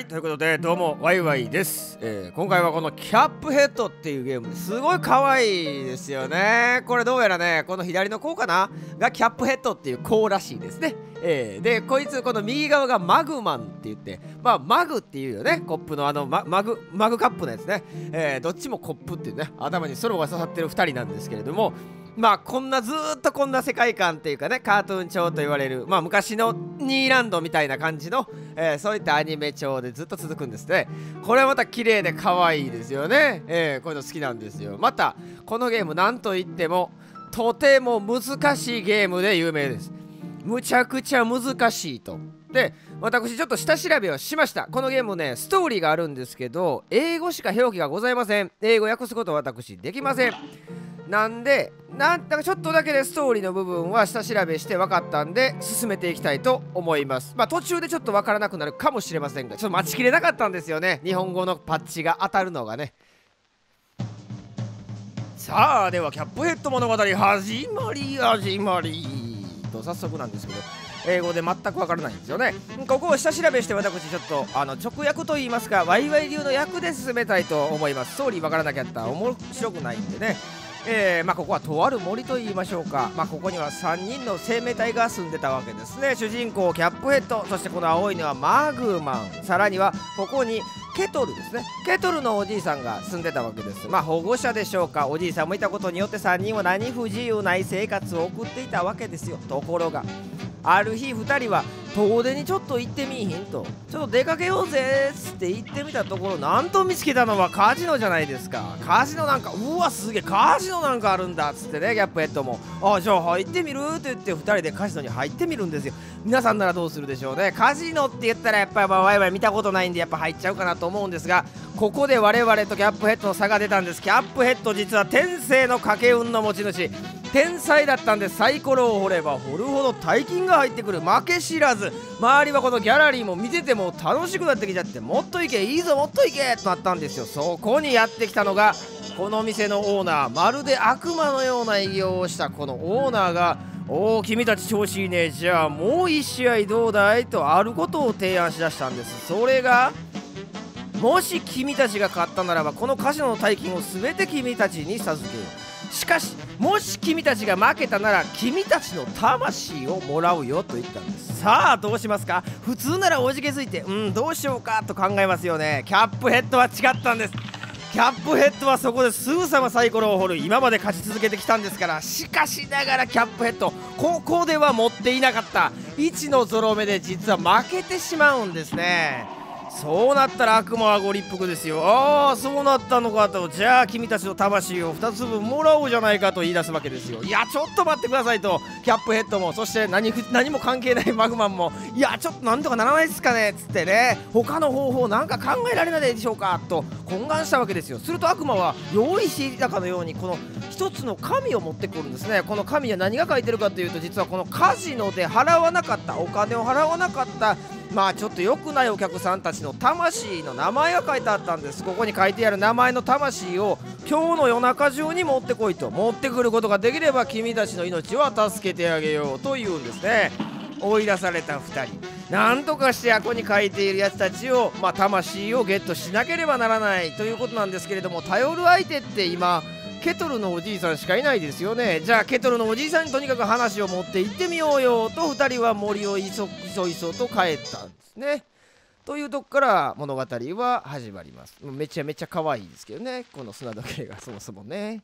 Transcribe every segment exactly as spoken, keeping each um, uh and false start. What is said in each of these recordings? はい、ということでどうもワイワイです、えー、今回はこのキャップヘッドっていうゲームですごい可愛いですよね。これどうやらねこの左のこうかながキャップヘッドっていうこうらしいですね、えー、でこいつこの右側がマグマンって言ってまあマグっていうよねコップのあの マ, マグマグカップのやつね、えー、どっちもコップっていうね頭にソロが刺さってるふたりなんですけれどもまあこんなずーっとこんな世界観っていうかねカートゥーン調と言われるまあ昔のニーランドみたいな感じの、えー、そういったアニメ調でずっと続くんですね。これはまた綺麗で可愛いですよね、えー、こういうの好きなんですよ。またこのゲームなんといってもとても難しいゲームで有名です。むちゃくちゃ難しいと。で私ちょっと下調べをしました。このゲームねストーリーがあるんですけど英語しか表記がございません。英語訳すことは私できません。なんでなんだかちょっとだけでストーリーの部分は下調べして分かったんで進めていきたいと思います。まあ途中でちょっと分からなくなるかもしれませんがちょっと待ちきれなかったんですよね日本語のパッチが当たるのがね。さあではキャップヘッド物語始まり始まりと早速なんですけど英語で全く分からないんですよね。ここを下調べして私ちょっとあの直訳といいますかワイワイ流の訳で進めたいと思います。ストーリー分からなきゃったら面白くないんでねえーまあ、ここはとある森と言いましょうか、まあ、ここにはさんにんの生命体が住んでたわけですね。主人公キャップヘッドそしてこの青いのはマグマンさらにはここにケトルですねケトルのおじいさんが住んでたわけです。まあ保護者でしょうかおじいさんもいたことによってさんにんは何不自由ない生活を送っていたわけですよ。ところがある日ふたりは遠出にちょっと行ってみいひんとちょっと出かけようぜっつって行ってみたところなんと見つけたのはカジノじゃないですか。カジノなんかうわすげえカジノなんかあるんだっつってねキャップヘッドもあじゃあ入ってみるって言ってふたりでカジノに入ってみるんですよ。皆さんならどうするでしょうね。カジノって言ったらやっぱりワイワイ見たことないんでやっぱ入っちゃうかなと思うんですがここで我々とキャップヘッドの差が出たんです。キャップヘッド実は天性の賭け運の持ち主天才だったんでサイコロを掘れば掘るほど大金が入ってくる負け知らず周りはこのギャラリーも見てても楽しくなってきちゃってもっといけいいぞもっといけとなったんですよ。そこにやってきたのがこの店のオーナーまるで悪魔のような偉業をしたこのオーナーが「おお君たち調子いいねじゃあもういち試合どうだい?」とあることを提案しだしたんです。それがもし君たちが勝ったならばこのカジノの大金を全て君たちに授けよう。しかしもし君たちが負けたなら君たちの魂をもらうよと言ったんです。さあどうしますか。普通ならおじけづいてうんどうしようかと考えますよね。キャップヘッドは違ったんです。キャップヘッドはそこですぐさまサイコロを掘る今まで勝ち続けてきたんですから。しかしながらキャップヘッドここでは持っていなかったいちのゾロ目で実は負けてしまうんですね。そうなったら悪魔はご立腹ですよ。ああそうなったのかとじゃあ君たちの魂をふたつぶんもらおうじゃないかと言い出すわけですよ。いやちょっと待ってくださいとキャップヘッドもそして 何, 何も関係ないマグマンもいやちょっとなんとかならないですかねっつってね他の方法なんか考えられないでしょうかと懇願したわけですよ。すると悪魔は用意していたかのようにこのひとつの紙を持ってくるんですね。この紙は何が書いてるかというと実はこのカジノで払わなかったお金を払わなかったまあちょっと良くないお客さんたちの魂の名前が書いてあったんです。ここに書いてある名前の魂を今日の夜中中に持ってこいと持ってくることができれば君たちの命は助けてあげようというんですね。追い出されたふたりなんとかしてあこに書いているやつたちをまあ魂をゲットしなければならないということなんですけれども頼る相手って今ケトルのおじいさんしかいないですよね。じゃあケトルのおじいさんにとにかく話を持って行ってみようよとふたりは森をいそいそと帰ったんですね。というとこから物語は始まります。めちゃめちゃ可愛いですけどねこの砂時計がそもそもね。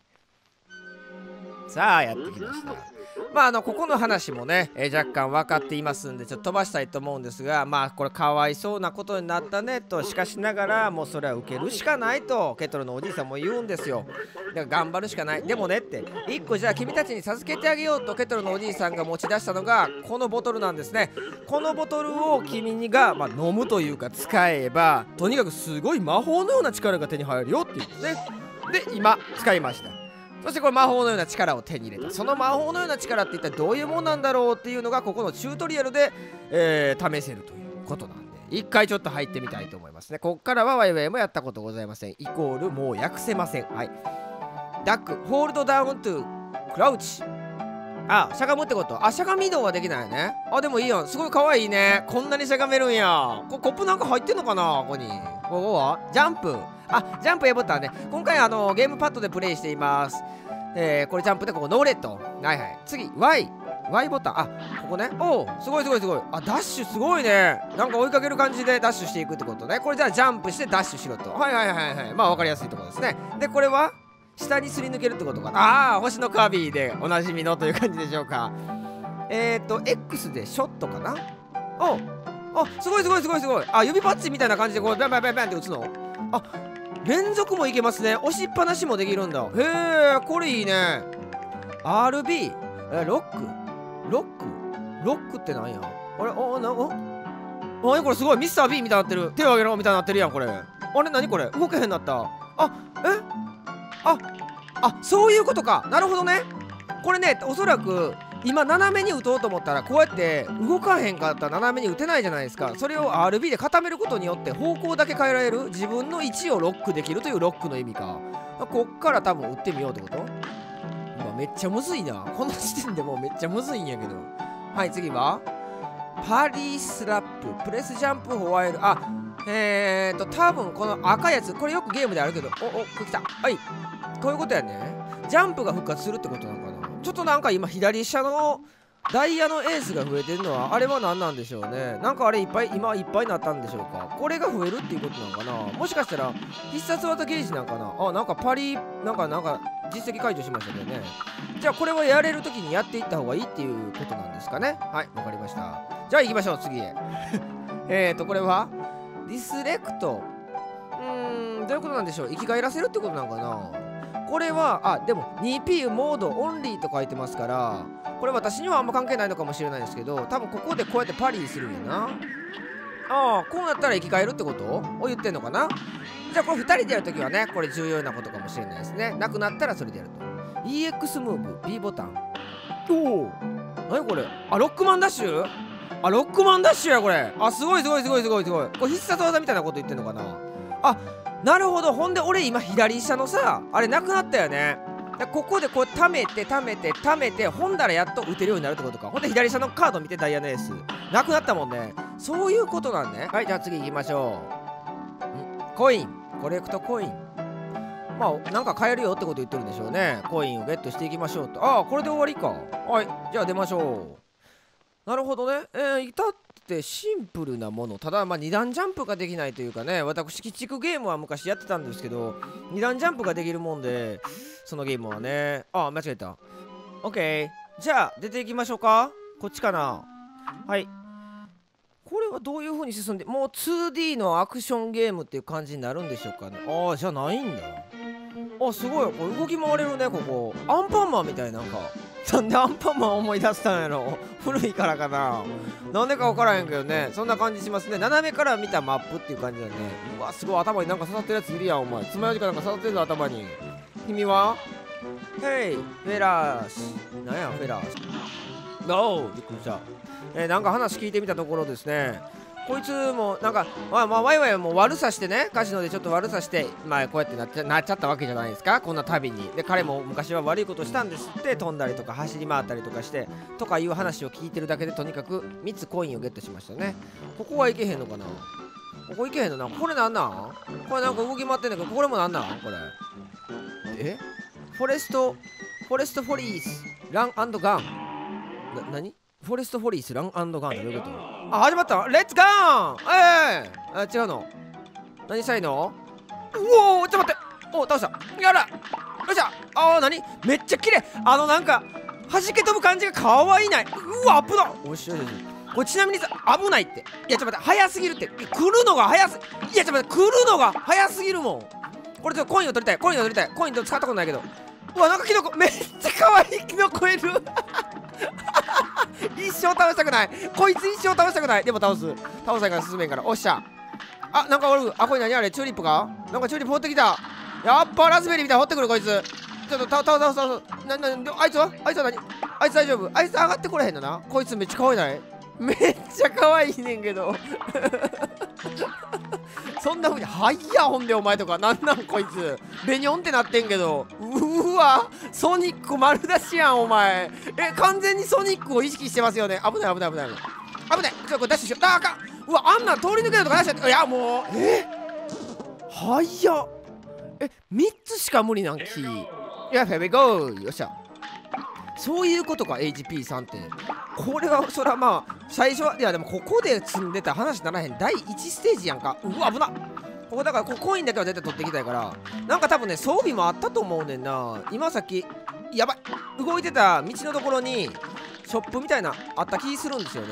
さあやってきました。まああのここの話もね、えー、若干分かっていますんでちょっと飛ばしたいと思うんですがまあこれかわいそうなことになったねとしかしながらもうそれは受けるしかないとケトルのおじいさんも言うんですよ。だから頑張るしかないでもねっていっこじゃあ君たちに授けてあげようとケトルのおじいさんが持ち出したのがこのボトルなんですね。このボトルを君が、まあ、飲むというか使えばとにかくすごい魔法のような力が手に入るよって言うんですね。で今使いました。そしてこれ魔法のような力を手に入れた。その魔法のような力って一体どういうもんなんだろうっていうのがここのチュートリアルで、えー、試せるということなんで一回ちょっと入ってみたいと思いますね。こっからはワイワイもやったことございません。イコールもう訳せません。はい。ダックホールドダウントゥクラウチあ、しゃがむってこと。あ、しゃがみ移動はできないよね。あ、でもいいやん。すごいかわいいね。こんなにしゃがめるんや。こコップなんか入ってんのかな、ここに。ここはジャンプ。あ、ジャンプやボタンね。今回あのゲームパッドでプレイしています。えー、これジャンプで、ここノーレッド。はいはい、次 ワイワイ ボタン。あ、ここね。おお、すごいすごいすごい。あ、ダッシュすごいね。なんか追いかける感じでダッシュしていくってことね。これじゃあジャンプしてダッシュしろと。はいはいはいはい。まあ分かりやすいところですね。でこれは下にすり抜けるってことかな。ああ、星のカービィでおなじみのという感じでしょうか。えっ、ー、と エックス でショットかな。おお、あ、すごいすごいすごいすごい。あ、指パッチみたいな感じでこうバンバンバンバンって打つの。あ、連続もいけますね。押しっぱなしもできるんだ。へえ、これいいね。アールビー、 え、ロックロックロックってなんや。あれ、あ、な、あ、なにこれすごい。ミスター B みたいになってる。手を挙げろみたいになってるやん、これ。あれ、なにこれ、動けへんなった。あ、え、あ、あ、そういうことか。なるほどね。これね、おそらく今斜めに打とうと思ったらこうやって動かへんかったら斜めに打てないじゃないですか。それを アールビー で固めることによって方向だけ変えられる、自分の位置をロックできるというロックの意味か。こっから多分打ってみようってこと。今めっちゃむずいな、この時点でもうめっちゃむずいんやけど。はい、次はパリスラッププレスジャンプホワイル。あ、えーと多分この赤いやつ、これよくゲームであるけど。おお、来た。はい、こういうことやね。ジャンプが復活するってことなのかな。ちょっとなんか今左下のダイヤのエースが増えてるのはあれは何なんでしょうね。なんかあれいっぱい今いっぱいになったんでしょうか。これが増えるっていうことなのかな。もしかしたら必殺技ゲージなんかな。あ、なんかパリなんかなんか実績解除しましたけどね。じゃあこれはやれる時にやっていった方がいいっていうことなんですかね。はい、わかりました。じゃあ行きましょう、次へ。えーとこれはディスレクト。うーん、どういうことなんでしょう。生き返らせるってことなのかな。これは、あ、でも ツーピー モードオンリーと書いてますから、これ私にはあんま関係ないのかもしれないですけど、多分ここでこうやってパリーするんだな。ああ、こうなったら生き返るってことを言ってんのかな。じゃあこれふたりでやるときはね、これ重要なことかもしれないですね。なくなったらそれでやると。 イーエックス ムーブ B ボタン。おお、何これ。あ、ロックマンダッシュ。あ、ロックマンダッシュやこれ。あ、すごいすごいすごいすごいすごい。これ必殺技みたいなこと言ってんのかな。あ、なるほど。ほんで俺今左下のさあれなくなったよね。ここでこう貯めて貯めて貯めて、ほんだらやっと打てるようになるってことか。ほんで左下のカード見て、ダイヤのエースなくなったもんね。そういうことなんね。はい、じゃあ次行きましょう。ん、コインコレクトコイン。まあなんか買えるよってこと言ってるんでしょうね。コインをゲットしていきましょうと。ああ、これで終わりか。はい、じゃあ出ましょう。なるほどね。えー、いたシンプルなもの。ただまあに段ジャンプができないというかね。私鬼畜ゲームは昔やってたんですけど、に段ジャンプができるもんで、そのゲームはね。ああ、間違えた。 OK、 じゃあ出ていきましょうか。こっちかな。はい、これはどういう風に進んで、もう ツーディー のアクションゲームっていう感じになるんでしょうかね。ああ、じゃないんだ。あ、すごい、これ動き回れるね。ここアンパンマンみたい。なんかなんでアンパンマン思い出したんやろ。古いからかな。なんでか分からへんけどね、そんな感じしますね。斜めから見たマップっていう感じだね。うわ、すごい。頭になんか刺さってるやついるやん。お前爪楊枝かなんか刺さってるぞ、頭に。君はヘイフェラーシ。なんやフェラーシ。ノー、びっくりした。えー、なんか話聞いてみたところですね、こいつもなんか、まあ、まあワイワイも悪さしてね、カジノでちょっと悪さして、まあ、こうやってなっちゃ、なっちゃったわけじゃないですか、こんな旅に。で彼も昔は悪いことしたんですって。飛んだりとか走り回ったりとかしてとかいう話を聞いてるだけで、とにかくみっつコインをゲットしましたね。ここはいけへんのかな。ここいけへんのな。これなんなん。これなんか動き回ってんだけど、これもなんなんこれ。え、フォレストフォレストフォリースラン&ガンな。何フォレストフォリースラン&ガンってどういうこと。あ、始まった。レッツガーン。ええー、あ、違うの。何したいの。うおー、ちょっと待って。おー、倒した。やら。よっしゃ。あー、何めっちゃ綺麗。あの、なんか、弾け飛ぶ感じがかわいいない。うわ、危な。おしゃれです。これちなみにさ、危ないって。いや、ちょっと待って。早すぎるって。来るのが早す。いや、ちょっと待って。来るのが早すぎるもん。これちょっとコインを取りたい。コインを取りたい。コイン使ったことないけど。うわ、なんかキノコ。めっちゃかわいいキノコいる。一生倒したくない。こいつ一生倒したくない。でも倒す。倒さないから進めんから。おっしゃ。あ、なんかおる。あ、これ何あれ、チューリップか。なんかチューリップ掘ってきた。やっぱラズベリーみたいに掘ってくるこいつ。ちょっと倒倒倒倒倒。な、な、あいつはあいつは何あいつ大丈夫。あいつ上がってこれへんのな。こいつめっちゃ可愛いない。めっちゃ可愛いねんけど。そんなふうに、はいや、ほんでお前とか。なんなんこいつ。ベニョンってなってんけど。うーわ、ソニック丸出しやんお前。え、完全にソニックを意識してますよね。危ない危ない危ない危ない危ない。これダッシュしよう。あかん。うわ、あんなん通り抜けるとかダッシュやって、いやもうえはやっ、え、みっつしか無理なんき。いや、フェビゴー、よっしゃ。そういうことか、エイチピー さんって。これはそらまあ最初は、いやでもここで積んでた話ならへん。だいいちステージやんか。うわ危なっ。ここだから、こコインだけは絶対取ってきたいから、なんか多分ね装備もあったと思うねんな。今さっきやばい動いてた道のところにショップみたいなあった気するんですよね。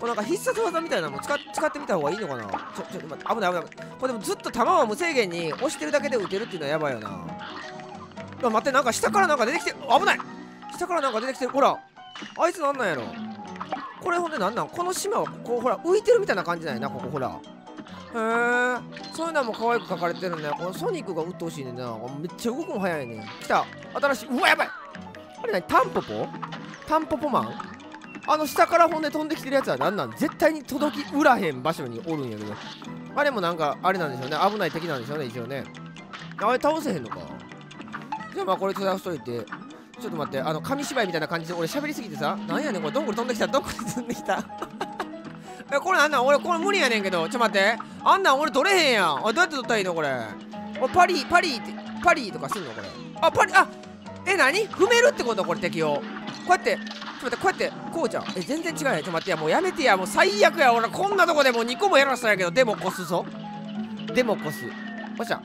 これなんか必殺技みたいなのも 使, 使ってみた方がいいのかな。ちょちょっと待って、危ない危ない。これでもずっと弾を無制限に押してるだけで打てるっていうのはやばいよな。あ待って、なんか下からなんか出てきてる。危ない、下からなんか出てきてる。ほらあいつなんなんやろこれ。ほんでなんなんこの島は。こうほら浮いてるみたいな感じなんやな、ここほら。へえ、そういうのも可愛く描かれてるね。このソニックが打ってほしいねんな。めっちゃ動くも早いね。来た新しい。うわやばい、あれ何、タンポポタンポポマン。あの下からほんで飛んできてるやつはなんなん。絶対に届きうらへん場所におるんやけど、あれもなんかあれなんでしょうね。危ない敵なんでしょうね一応ね。あれ倒せへんのか。じゃあまあこれ潰しといて、ちょっと待って、あの紙芝居みたいな感じで俺喋りすぎてさ、なんやねんこれ。どんぐり飛んできた、どんぐり飛んできたえこれなんなん、俺これ無理やねんけど。ちょ待って、あんなん俺取れへんやん。あどうやって取ったらいいのこれ。おパリパリってパリとかすんのこれ。あパリ、あえ何踏めるってことこれ敵を。こうやって、ちょっと待って、こうやってこうちゃん、え全然違うやん。ちょっと待って、やもうやめてや、もう最悪や。俺こんなとこでもうにこもやらせたんやけど。でもこすぞ、でもこす。おっしゃ、こ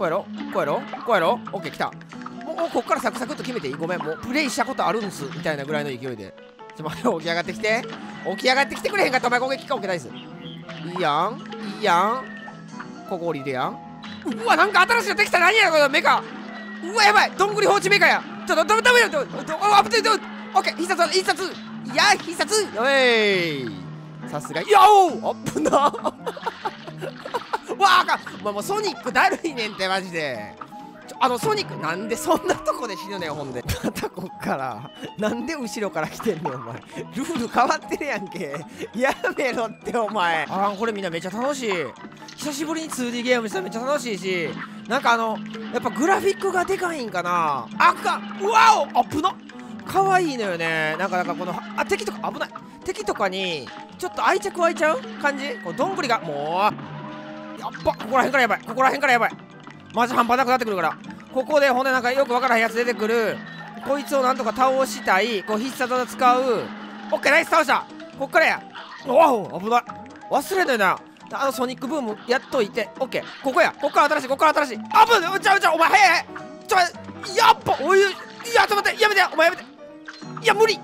うやろこうやろこうやろ。オッケー来た。もうこっからサクサクっと決めていい。ごめん、もうプレイしたことあるんすみたいなぐらいの勢いで。ちょっと起き上がってきて、起き上がってきてくれへんかったお前。攻撃か OK ないっす。いいやんいいやん、ここ降りるやん。うわなんか新しいのできた。何やこれメカ。うわやばい、どんぐり放置メカや。ちょっとダメダメだよ。あぶねえよ。 OK 必殺必殺、いや必殺。おいさすがよー、あっぶなわあかん。もうソニックだるいねんってマジで。あのソニックなんでそんなとこで死ぬねん。ほんでまたこっからなんで後ろから来てんねんお前。ルール変わってるやんけ、やめろってお前。あーこれみんなめっちゃ楽しい。久しぶりに ツーディー ゲームしたらめっちゃ楽しいし、なんかあのやっぱグラフィックがでかいんかな。あかん、うわお、あぶな、かわいいのよね。なんかなんかこのあ敵とか、危ない敵とかにちょっと愛着湧いちゃう感じ。こうどんぐりがもうやっば、ここらへんからやばい、ここらへんからやばい、マジ半端なくなってくるから。ここでほんでなんかよくわからへんやつ出てくる。こいつをなんとか倒したい。こう必殺技使う。オッケーナイス、倒した。こっからや。おお危ない、忘れんのよなあのソニックブームやっといて。オッケーここや、こっから新しい、こっから新しい。あぶね、うちゃうちゃう、お前早い早い。ちょやっぱおい、いやちょっと待って、やめてお前やめて、いや無理。うう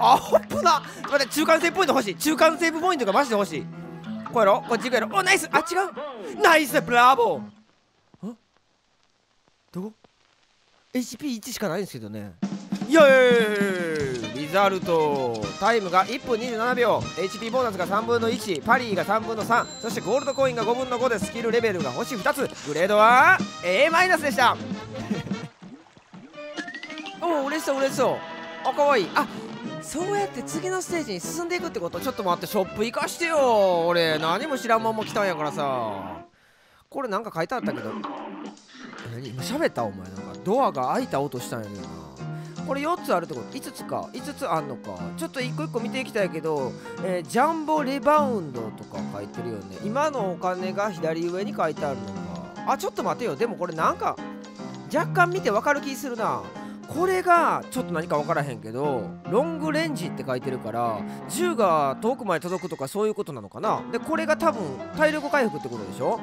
あぶな、待って、中間セーブポイント欲しい。中間セーブポイントがマジで欲しい。こうやろ、こっち行くやろ。おナイス、あ違う、ナイスブラボー。どこ エイチピーいち しかないんですけどね。イエーイ、リザルトタイムがいっぷんにじゅうななびょう、 エイチピー ボーナスがさんぶんのいち、パリーがさんぶんのさん、そしてゴールドコインがごぶんのごで、スキルレベルが星ふたつ、グレードは エーマイナス でした。おお嬉しそう嬉しそう、あかわいい。あそうやって次のステージに進んでいくってこと。ちょっと待って、ショップ行かしてよ。俺何も知らんまんま来たんやからさ。これなんか書いてあったけど、今喋ったお前。なんかドアが開いた音したんやねんな。これよっつあるってこと、いつつか、いつつあんのか。ちょっと一個一個見ていきたいけど、えー、ジャンボレバウンドとか書いてるよね。今のお金が左上に書いてあるのか。あちょっと待てよ、でもこれなんか若干見てわかる気するな。これがちょっと何か分からへんけど、ロングレンジって書いてるから銃が遠くまで届くとかそういうことなのかな。でこれが多分体力回復ってことでしょ。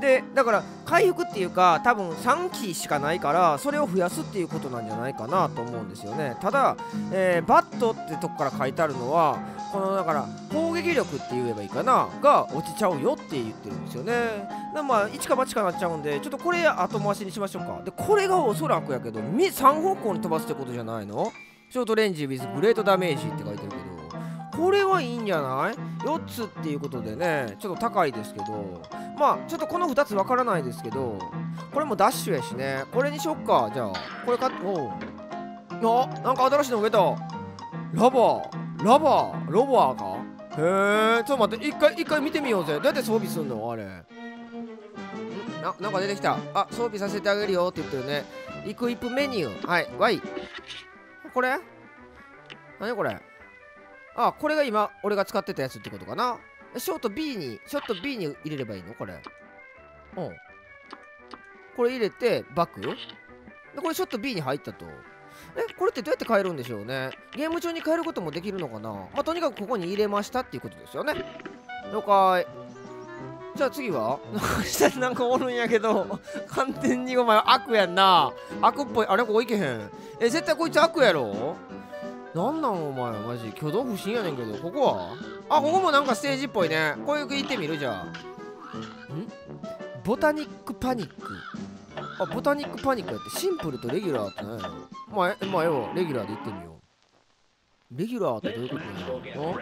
でだから回復っていうか多分さんきしかないから、それを増やすっていうことなんじゃないかなと思うんですよね。ただ、えー、バットってとこから書いてあるのはこのだから攻撃力って言えばいいかなが落ちちゃうよって言ってるんですよね。だまあ一か八かなっちゃうんで、ちょっとこれ後回しにしましょうか。でこれがおそらくやけどさんほうこうに飛ばすってことじゃないの。ショートレンジ with グレートダメージって書いてるけど、これはいいんじゃない？ よっ つっていうことでね、ちょっと高いですけど、まあちょっとこのふたつわからないですけど、これもダッシュやしね、これにしよっか。じゃあこれ買って、おうあなんか新しいの植えた。ラバーラバーロバーか。へえちょっと待って、一回一回見てみようぜ。どうやって装備すんのあれ。な、なんか出てきた。あ、装備させてあげるよって言ってるね。リクイプメニュー。はい。わい。これ何これ。あ、これが今、俺が使ってたやつってことかな。ショート B に、ショート B に入れればいいのこれ。うん。これ入れて、バックで、これショット B に入ったと。え、これってどうやって変えるんでしょうね。ゲーム中に変えることもできるのかな。まあ、とにかくここに入れましたっていうことですよね。了解。じゃあ次は下になんかおるんやけど、完全にお前悪やんな。悪っぽい。あれここいけへん。え、絶対こいつ悪やろ。なんなんお前、マジ。挙動不審やねんけど、ここはあ、ここもなんかステージっぽいね。こういう行ってみるじゃあ。んボタニックパニック。あ、ボタニックパニックやってシンプルとレギュラーって何やろ。まあ、え、まあ、ええわ。レギュラーでいってみよう。レギュラーってどういうことなの。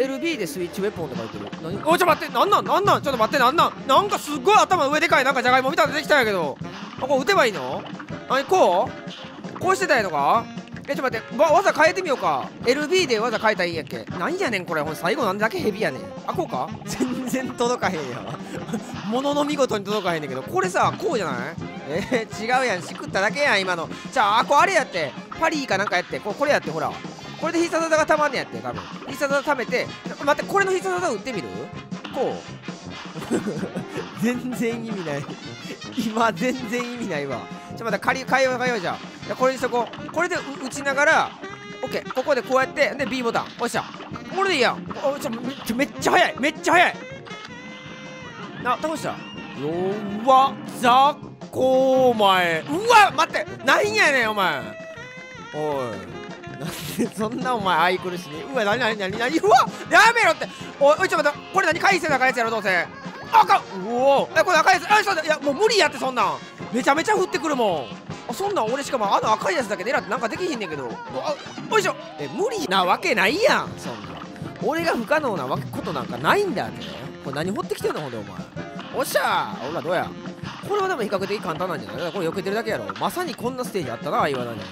エルビー でスイッチウェポンって書いてる。何おい、ちょっと待って、なんなんなんなんちょっと待って、なんなんなんかすっごい頭上でかい、なんかじゃがいもみたいな出てきたんやけど。あ、こう打てばいいの。何こうこうしてたんやのか。え、ちょっと待って、わ、技変えてみようか。 エルビー で技変えたらいいんやっけ。なんやねんこれ、ほん最後なんだけヘビやねん。あ、こうか。全然届かへんやわ。ものの見事に届かへんねんけど、これさ、こうじゃない。えー、違うやん。しくっただけやん今の。じゃあ、こうあれやって、パリーかなんかやって、こうこれやって、ほらこれで必殺技がたまんねやって。多分必殺技ためて、待って、これの必殺技打ってみる。こう全然意味ない。今全然意味ないわ。ちょっと待って、仮変えよう変えよう。じゃあこれにしとこう。これで打ちながら OK、 ここでこうやって、で B ボタン押した。これでいいやん。おちょ、めっちゃめっちゃ速い、めっちゃ速い。あ、倒した。弱っ、雑魚お前。うわ、待って、何やねんお前。おい、なんでそんなお前愛くるしに。うわ、なになになになに、うわ、やめろって。おいおい、ちょっと待って、これ何回線赤いやつやろどうせ。あかん。うおー、え、これ赤いやつ。あ、そうだ、いやもう無理やって。そんなんめちゃめちゃ降ってくるもん。あ、そんなん俺しかもあの赤いやつだけ狙ってなんかできひんねんけど。あ、おいしょ。え、無理なわけないやん。そんな俺が不可能なわけことなんかないんだってね。これ何掘ってきてんのほんでお前。おっしゃー、ほらどうや。これはでも比較的簡単なんじゃない。これ避けてるだけやろ。まさにこんなステージあったな。言わないのに。こ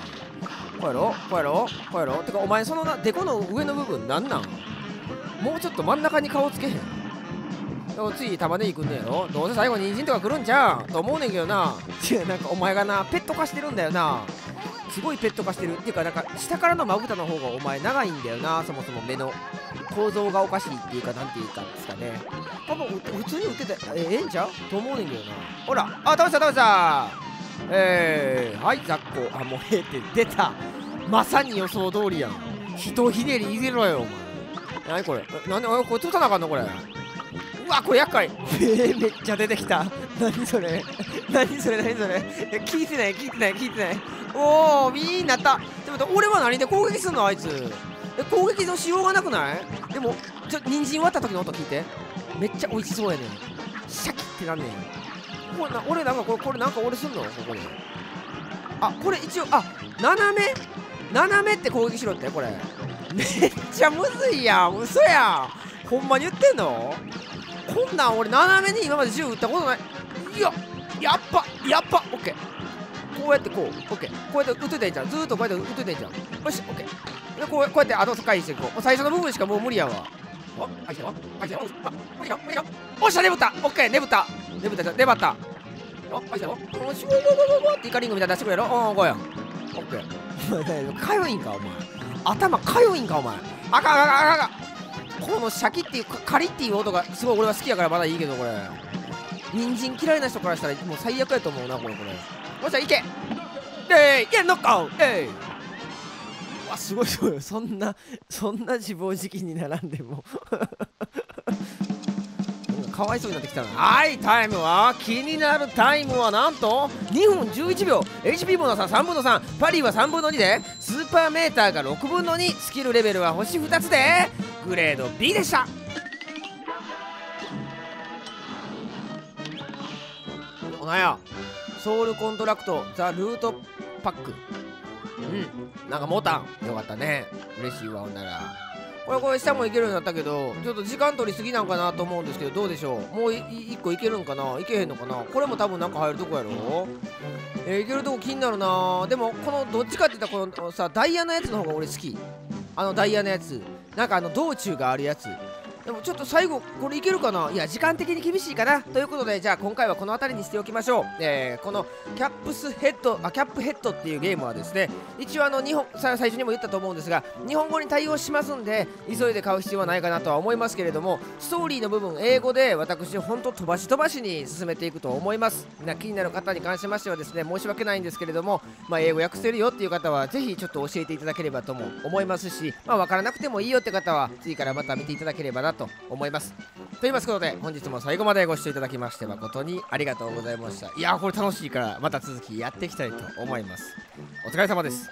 うやろこうやろこうやろ。てかお前そのなデコの上の部分なんなん。もうちょっと真ん中に顔つけへん。でも次玉ねぎくんねやろ。どうせ最後に人参とかくるんじゃんと思うねんけどな。違う、なんかお前がなペット化してるんだよな。すごいペット化してるっていうか、なんか下からのまぶたの方がお前長いんだよな。そもそも目の構造がおかしいっていうか、なんていうかですかね。多分普通に打っててえええんちゃうと思うねんけどな。ほら、あ、倒した倒した。えー、はい、雑魚。あ、もうええって出た。まさに予想通りやん。ひとひねり入れろよお前。何これ、何これ、取らなあかんのこれ。うわ、これ厄介。えー、めっちゃ出てきた。何それ何それ何それ。聞いてない聞いてない聞いてない。おお、みーんなった。でも俺は何で攻撃すんのあいつ。え、攻撃のしようがなくない。でもちょ、人参割った時の音聞いて。めっちゃ美味しそうやねん。シャキってなんねん。これな、俺なんかこれ、これなんか俺すんのここに。あ、これ一応、あ、斜め斜めって攻撃しろって。これめっちゃむずいやん。嘘やん。ほんまに言ってんの。こんなん俺斜めに今まで銃撃ったことない。いや、やっぱやっぱオッケー。こうやってこうオッケー。こうやって撃ててんじゃん。ずーっとこうやって撃ててんじゃん。よしオッケー。でこうやって後回避していこう。もう最初の部分しかもう無理やわ。おっ、あきたわ、あきたわ、あきたわ、あきたわ。おっしゃ、ねぶったオッケー。ねぶったねぶったねぶった。おっ、あきたわ。おっしゅう、わわわわってイカリングみたいな出してくれろ。おお、こうやん。オッケー。かよいんかお前。頭かよいんかお前。あかあかあか。このシャキっていうカリっていう音がすごい俺は好きやからまだいいけど、これ人参嫌いな人からしたらもう最悪やと思うなこれ。これおっしゃ、いけ。えい、いや、ノックアウト。えい、あ、すごいすごい。そんなそんな自暴自棄に並んでもかわいそうになってきたな。はい、タイムは気になる。タイムはなんとにふんじゅういちびょう。 エイチピー ものささんぶんのさん、パリはさんぶんのにで、スーパーメーターがろくぶんのに、スキルレベルは星ふたつでグレード B でした。おなやソウルコントラクトザ・ルートパック。うん、なんかモタンよかったね。嬉しいわ。ほんならこれこれ下もいけるようになったけど、ちょっと時間取りすぎなんかなと思うんですけど、どうでしょう。もういっこいけるんかな、いけへんのかな。これも多分なんか入るとこやろ。えー、いけるとこ気になるな。でもこのどっちかっていったらこのさダイヤのやつの方が俺好き。あのダイヤのやつ、なんかあの道中があるやつ。でもちょっと最後これいけるかな。いや時間的に厳しいかなということで、じゃあ今回はこの辺りにしておきましょう。えー、このキャップスヘッドあキャップヘッドっていうゲームはですね、一応あの日本最初にも言ったと思うんですが日本語に対応しますんで急いで買う必要はないかなとは思いますけれども、ストーリーの部分英語で私ほんと飛ばし飛ばしに進めていくと思います。な気になる方に関しましてはですね申し訳ないんですけれども、まあ、英語訳せるよっていう方はぜひちょっと教えていただければとも思いますし、まあ、分からなくてもいいよって方は次からまた見ていただければなと思います。と言いますことで本日も最後までご視聴いただきまして誠にありがとうございました。いやーこれ楽しいからまた続きやっていきたいと思います。お疲れ様です。